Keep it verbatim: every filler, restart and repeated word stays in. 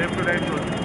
Left to right road.